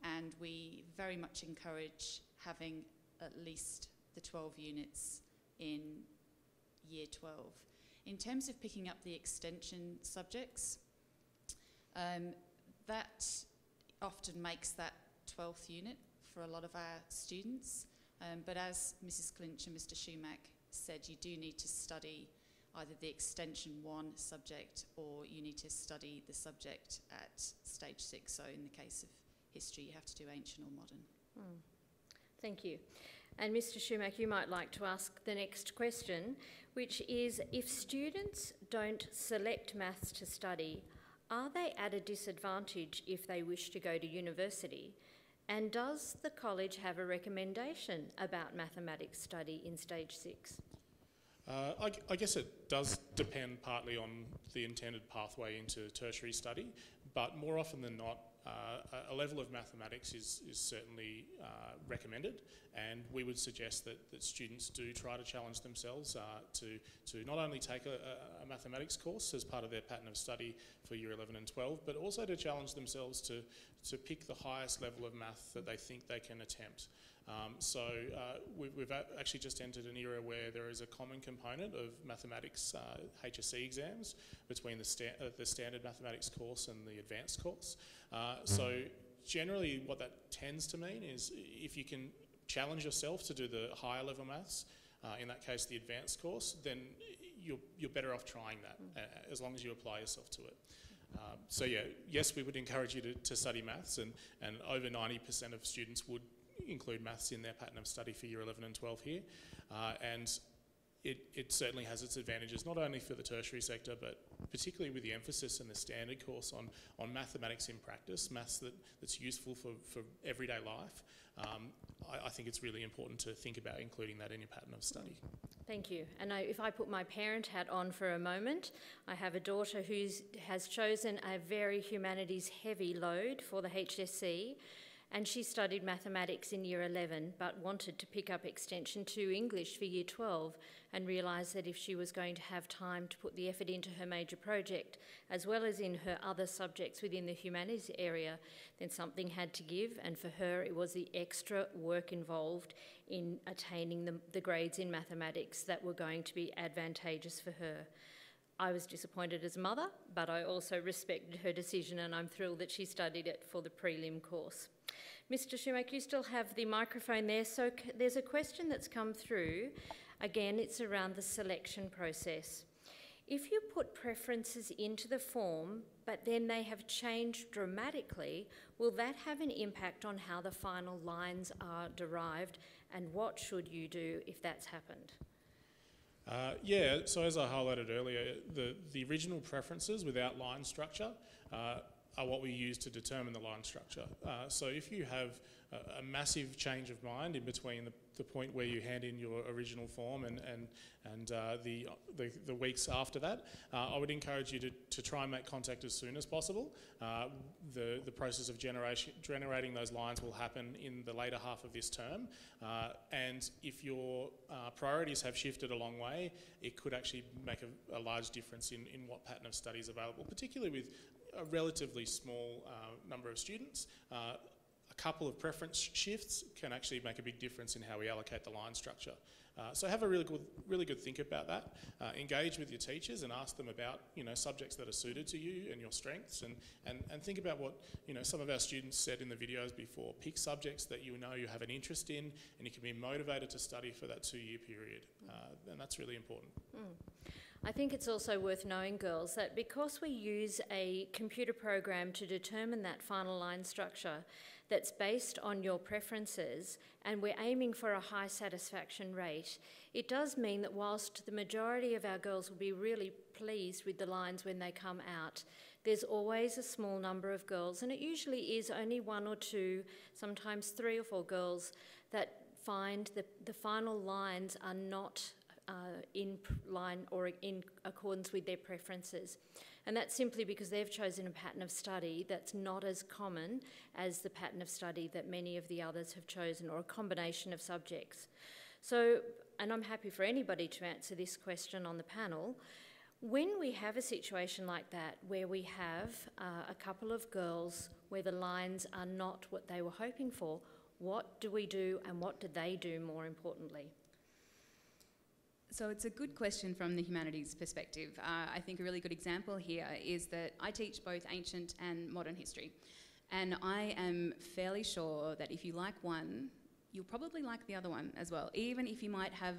and we very much encourage having at least the twelve units in year twelve. In terms of picking up the extension subjects, um, that often makes that twelfth unit for a lot of our students, um, but as Missus Clinch and Mister Shumack said, you do need to study either the extension one subject or you need to study the subject at stage six, so in the case of history you have to do ancient or modern. Mm. Thank you. And Mister Shumack, you might like to ask the next question, which is, if students don't select maths to study, are they at a disadvantage if they wish to go to university? And does the college have a recommendation about mathematics study in stage six? Uh, I, I guess it does depend partly on the intended pathway into tertiary study, but more often than not, uh, a level of mathematics is, is certainly uh, recommended, and we would suggest that, that students do try to challenge themselves uh, to, to not only take a, a mathematics course as part of their pattern of study for year eleven and twelve, but also to challenge themselves to, to pick the highest level of math that they think they can attempt. Um, so uh, we, we've actually just entered an era where there is a common component of mathematics uh, H S C exams between the, sta uh, the standard mathematics course and the advanced course. Uh, so generally what that tends to mean is if you can challenge yourself to do the higher level maths, uh, in that case the advanced course, then you're, you're better off trying that uh, as long as you apply yourself to it. Um, so yeah, yes, we would encourage you to, to study maths, and, and over ninety percent of students would include maths in their pattern of study for year eleven and twelve here, uh, and it, it certainly has its advantages not only for the tertiary sector but particularly with the emphasis in the standard course on, on mathematics in practice, maths that, that's useful for, for everyday life. Um, I, I think it's really important to think about including that in your pattern of study. Thank you. And I, if I put my parent hat on for a moment, I have a daughter who has chosen a very humanities heavy load for the H S C, and she studied mathematics in year eleven but wanted to pick up extension two English for year twelve and realised that if she was going to have time to put the effort into her major project as well as in her other subjects within the humanities area, then something had to give, and for her it was the extra work involved in attaining the, the grades in mathematics that were going to be advantageous for her. I was disappointed as a mother, but I also respected her decision, and I'm thrilled that she studied it for the prelim course. Mister Shumack, you still have the microphone there, so c there's a question that's come through. Again, it's around the selection process. If you put preferences into the form, but then they have changed dramatically, will that have an impact on how the final lines are derived, and what should you do if that's happened? Uh, yeah, so as I highlighted earlier, the, the original preferences without line structure uh, are what we use to determine the line structure. Uh, so if you have a, a massive change of mind in between the, the point where you hand in your original form and, and, and uh, the, the, the weeks after that, uh, I would encourage you to, to try and make contact as soon as possible. Uh, the, the process of generation, generating those lines will happen in the later half of this term, uh, and if your uh, priorities have shifted a long way, it could actually make a, a large difference in, in what pattern of study is available, particularly with a relatively small uh, number of students. Uh, a couple of preference shifts can actually make a big difference in how we allocate the line structure. Uh, so have a really good, really good think about that. Uh, engage with your teachers and ask them about, you know, subjects that are suited to you and your strengths, and, and, and think about what, you know, some of our students said in the videos before. Pick subjects that you know you have an interest in and you can be motivated to study for that two-year period. Uh, and that's really important. Mm. I think it's also worth knowing, girls, that because we use a computer program to determine that final line structure that's based on your preferences, and we're aiming for a high satisfaction rate, it does mean that whilst the majority of our girls will be really pleased with the lines when they come out, there's always a small number of girls, and it usually is only one or two, sometimes three or four girls, that find the, the final lines are not Uh, in line or in accordance with their preferences. And that's simply because they've chosen a pattern of study that's not as common as the pattern of study that many of the others have chosen, or a combination of subjects. So, and I'm happy for anybody to answer this question on the panel, when we have a situation like that where we have uh, a couple of girls where the lines are not what they were hoping for, what do we do and what do they do, more importantly? So it's a good question from the humanities perspective. Uh, I think a really good example here is that I teach both ancient and modern history, and I am fairly sure that if you like one, you'll probably like the other one as well, even if you might have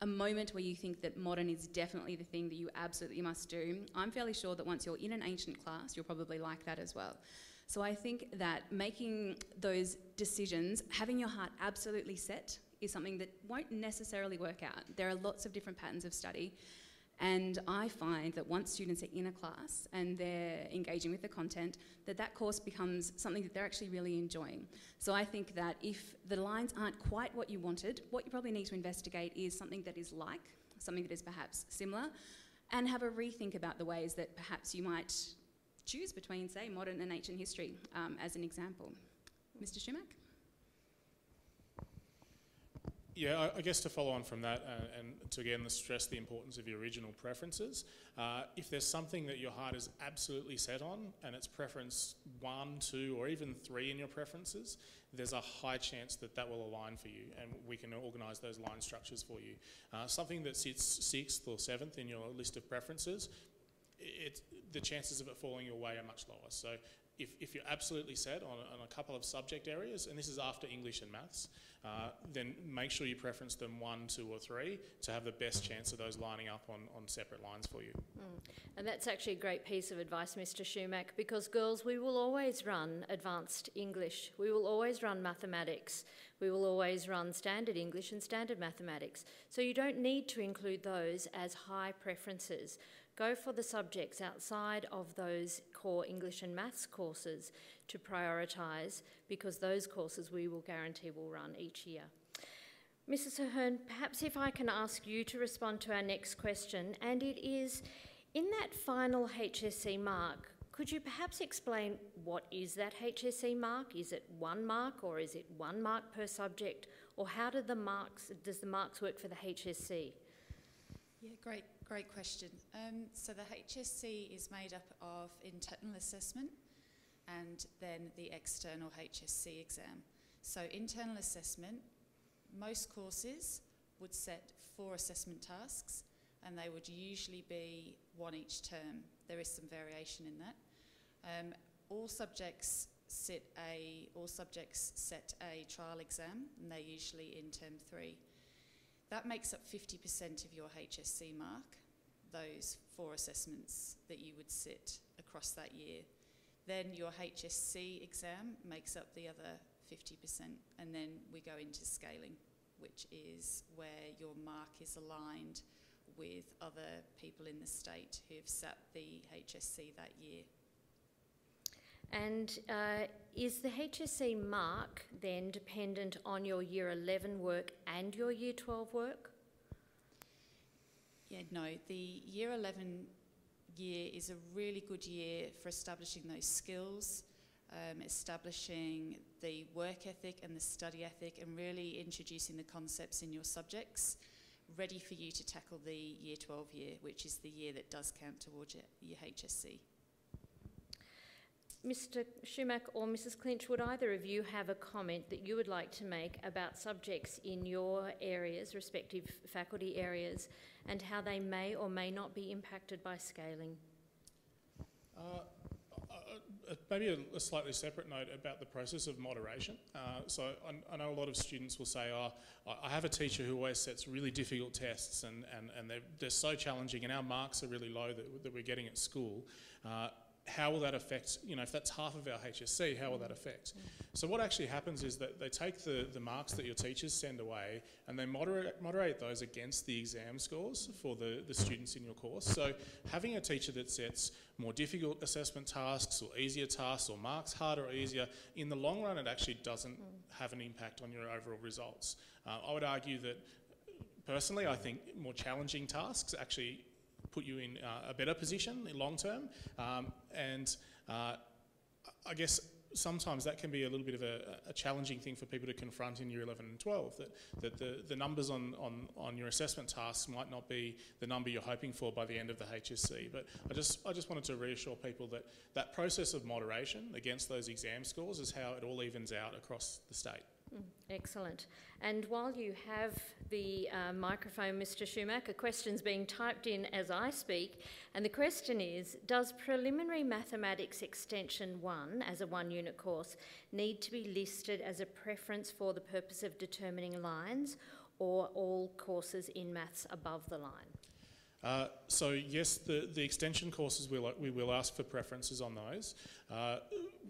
a moment where you think that modern is definitely the thing that you absolutely must do. I'm fairly sure that once you're in an ancient class, you'll probably like that as well. So I think that making those decisions, having your heart absolutely set, is something that won't necessarily work out. There are lots of different patterns of study, and I find that once students are in a class and they're engaging with the content, that that course becomes something that they're actually really enjoying. So I think that if the lines aren't quite what you wanted, what you probably need to investigate is something that is like, something that is perhaps similar, and have a rethink about the ways that perhaps you might choose between, say, modern and ancient history, um, as an example. Mister Shumack? Yeah, I guess to follow on from that, uh, and to again stress the importance of your original preferences, uh, if there's something that your heart is absolutely set on and it's preference one, two or even three in your preferences, there's a high chance that that will align for you, and we can organise those line structures for you. Uh, something that sits sixth or seventh in your list of preferences, it's, the chances of it falling your way are much lower. So if, if you're absolutely set on, on a couple of subject areas, and this is after English and maths, uh, then make sure you preference them one, two or three to have the best chance of those lining up on, on separate lines for you. Mm. And that's actually a great piece of advice, Mister Shumack, because girls, we will always run advanced English, we will always run mathematics, we will always run standard English and standard mathematics. So you don't need to include those as high preferences. Go for the subjects outside of those core English and maths courses to prioritise, because those courses we will guarantee will run each year. Missus Ahern, perhaps if I can ask you to respond to our next question, and it is, in that final H S C mark, could you perhaps explain what is that H S C mark? Is it one mark, or is it one mark per subject, or how do the marks, does the marks work for the H S C? Yeah, great, great question. Um, so the H S C is made up of internal assessment and then the external H S C exam. So internal assessment, most courses would set four assessment tasks, and they would usually be one each term. There is some variation in that. Um, all subjects sit a, all subjects set a trial exam, and they're usually in term three. That makes up fifty percent of your H S C mark, those four assessments that you would sit across that year. Then your H S C exam makes up the other fifty percent, and then we go into scaling, which is where your mark is aligned with other people in the state who have sat the H S C that year. And uh, is the H S C mark then dependent on your year eleven work and your year twelve work? Yeah, no. The year eleven year is a really good year for establishing those skills, um, establishing the work ethic and the study ethic, and really introducing the concepts in your subjects ready for you to tackle the year twelve year, which is the year that does count towards your, your H S C. Mister Shumack or Missus Clinch, would either of you have a comment that you would like to make about subjects in your areas, respective faculty areas, and how they may or may not be impacted by scaling? Uh, uh, maybe a, a slightly separate note about the process of moderation. Uh, so I, I know a lot of students will say, oh, I have a teacher who always sets really difficult tests, and, and, and they're, they're so challenging, and our marks are really low that, that we're getting at school. Uh, How will that affect, you know, if that's half of our H S C, how will that affect? So what actually happens is that they take the, the marks that your teachers send away, and they moderate, moderate those against the exam scores for the, the students in your course. So having a teacher that sets more difficult assessment tasks or easier tasks, or marks harder or easier, in the long run it actually doesn't have an impact on your overall results. Uh, I would argue that, personally, I think more challenging tasks actually put you in uh, a better position in long term. Um, and uh, I guess sometimes that can be a little bit of a, a challenging thing for people to confront in year eleven and twelve, that, that the, the numbers on, on, on your assessment tasks might not be the number you're hoping for by the end of the H S C. But I just, I just wanted to reassure people that that process of moderation against those exam scores is how it all evens out across the state. Mm, excellent. And while you have the uh, microphone, Mister Shumack, a question's being typed in as I speak, and the question is, does preliminary mathematics extension one as a one-unit course need to be listed as a preference for the purpose of determining lines, or all courses in maths above the line? Uh, so yes, the, the extension courses, we'll, we will ask for preferences on those. Uh,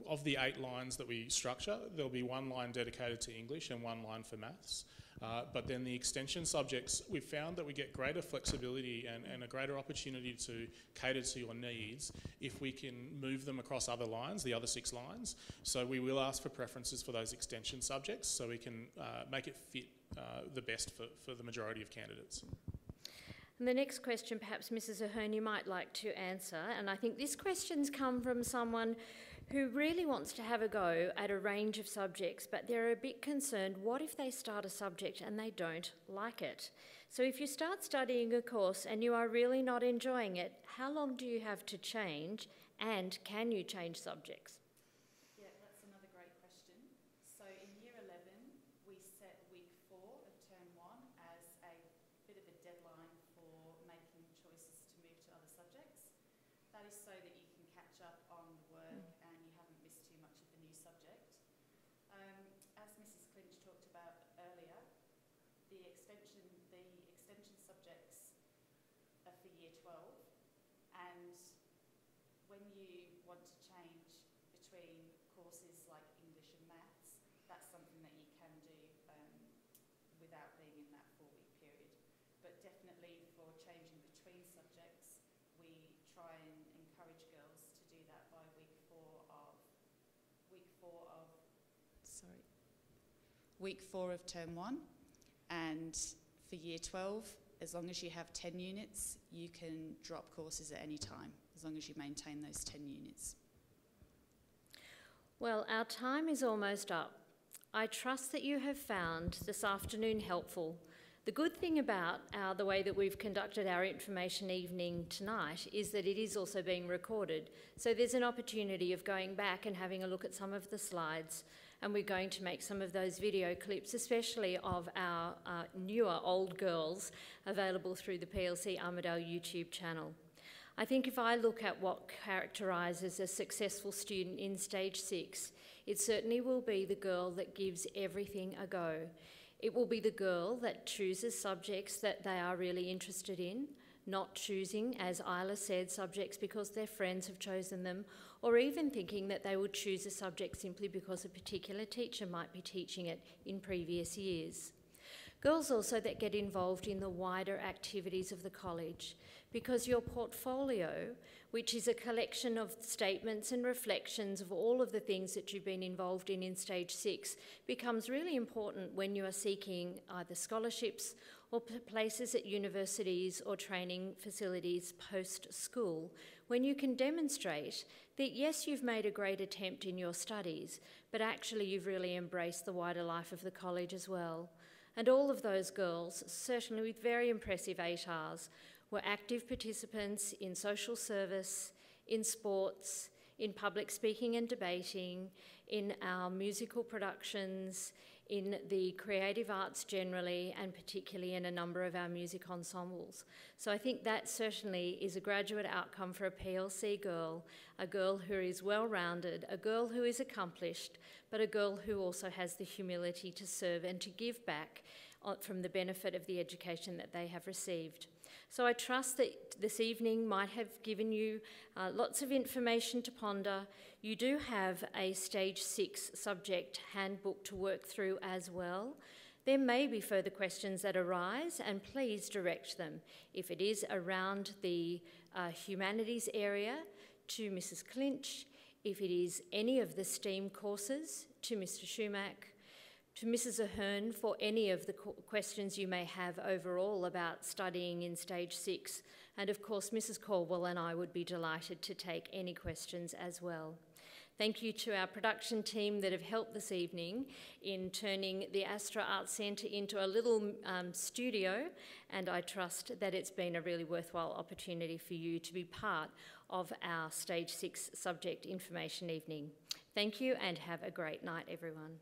of the eight lines that we structure, there'll be one line dedicated to English and one line for maths. Uh, but then the extension subjects, we've found that we get greater flexibility and, and a greater opportunity to cater to your needs if we can move them across other lines, the other six lines. So we will ask for preferences for those extension subjects so we can uh, make it fit uh, the best for, for the majority of candidates. And the next question, perhaps Missus Ahern, you might like to answer, and I think this question's come from someone who really wants to have a go at a range of subjects, but they're a bit concerned, what if they start a subject and they don't like it? So if you start studying a course and you are really not enjoying it, how long do you have to change, and can you change subjects? Week four of term one, and for year twelve, as long as you have ten units, you can drop courses at any time, as long as you maintain those ten units. Well, our time is almost up. I trust that you have found this afternoon helpful. The good thing about our, the way that we've conducted our information evening tonight is that it is also being recorded. So there's an opportunity of going back and having a look at some of the slides, and we're going to make some of those video clips, especially of our uh, newer old girls, available through the P L C Armidale YouTube channel. I think if I look at what characterises a successful student in stage six, it certainly will be the girl that gives everything a go. It will be the girl that chooses subjects that they are really interested in, not choosing, as Isla said, subjects because their friends have chosen them, or even thinking that they would choose a subject simply because a particular teacher might be teaching it in previous years. Girls also that get involved in the wider activities of the college, because your portfolio, which is a collection of statements and reflections of all of the things that you've been involved in in stage six, becomes really important when you are seeking either scholarships or places at universities or training facilities post-school, when you can demonstrate that yes, you've made a great attempt in your studies, but actually you've really embraced the wider life of the college as well. And all of those girls, certainly with very impressive A T A Rs, were active participants in social service, in sports, in public speaking and debating, in our musical productions, in the creative arts generally, and particularly in a number of our music ensembles. So I think that certainly is a graduate outcome for a P L C girl, a girl who is well-rounded, a girl who is accomplished, but a girl who also has the humility to serve and to give back from the benefit of the education that they have received. So I trust that this evening might have given you uh, lots of information to ponder. You do have a stage six subject handbook to work through as well. There may be further questions that arise, and please direct them. If it is around the uh, humanities area, to Missus Clinch. If it is any of the STEAM courses, to Mister Shumack. To Missus Ahern for any of the questions you may have overall about studying in stage six, And of course, Missus Caldwell and I would be delighted to take any questions as well. Thank you to our production team that have helped this evening in turning the Astra Arts Centre into a little um, studio, and I trust that it's been a really worthwhile opportunity for you to be part of our Stage six Subject Information Evening. Thank you and have a great night, everyone.